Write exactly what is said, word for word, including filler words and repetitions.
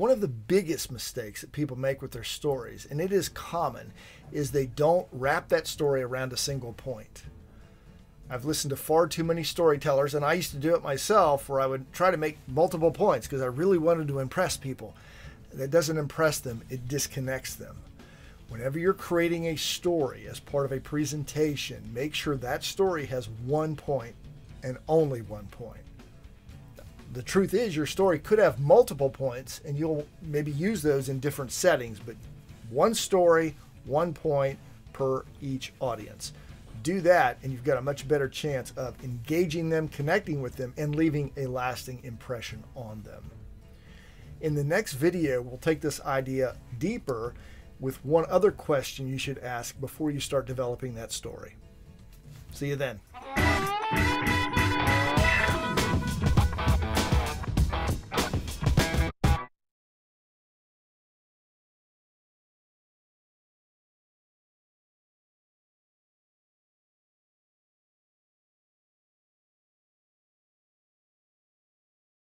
One of the biggest mistakes that people make with their stories, and it is common, is they don't wrap that story around a single point. I've listened to far too many storytellers, and I used to do it myself, where I would try to make multiple points because I really wanted to impress people. That doesn't impress them, it disconnects them. Whenever you're creating a story as part of a presentation, make sure that story has one point and only one point. The truth is, your story could have multiple points, and you'll maybe use those in different settings, but one story, one point per each audience. Do that, and you've got a much better chance of engaging them, connecting with them, and leaving a lasting impression on them. In the next video, we'll take this idea deeper with one other question you should ask before you start developing that story. See you then.